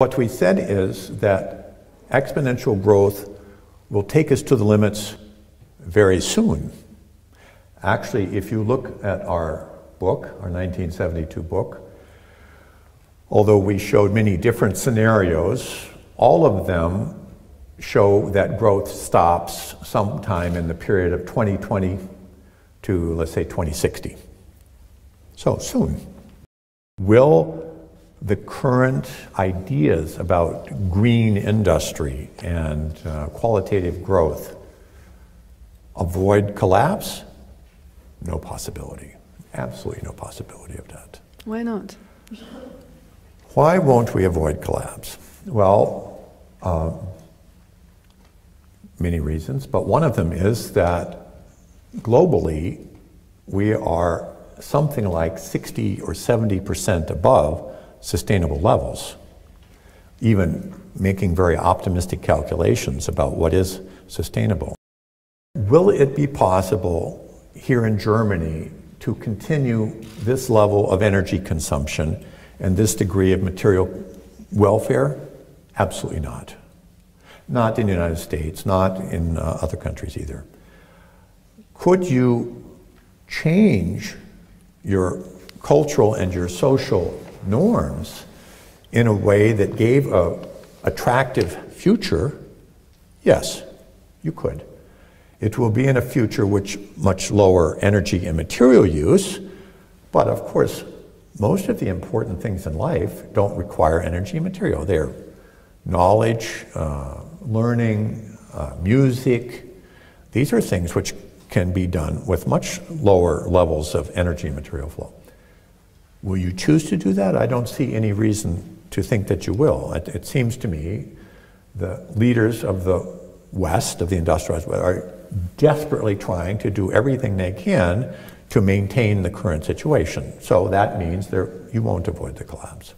What we said is that exponential growth will take us to the limits very soon. Actually, if you look at our book, our 1972 book, although we showed many different scenarios, all of them show that growth stops sometime in the period of 2020 to, let's say, 2060. So soon. Will the current ideas about green industry and qualitative growth avoid collapse? No possibility. Absolutely no possibility of that. Why not? Why won't we avoid collapse? Well, many reasons, but one of them is that globally we are something like 60 or 70% above sustainable levels, even making very optimistic calculations about what is sustainable. Will it be possible here in Germany to continue this level of energy consumption and this degree of material welfare? Absolutely not. Not in the United States, not in other countries either. Could you change your cultural and your social norms in a way that gave an attractive future? Yes, you could. It will be in a future which much lower energy and material use, but of course, most of the important things in life don't require energy and material. They're knowledge, learning, music. These are things which can be done with much lower levels of energy and material flow. Will you choose to do that? I don't see any reason to think that you will. It seems to me the leaders of the West, of the industrialized West, are desperately trying to do everything they can to maintain the current situation. So that means you won't avoid the collapse.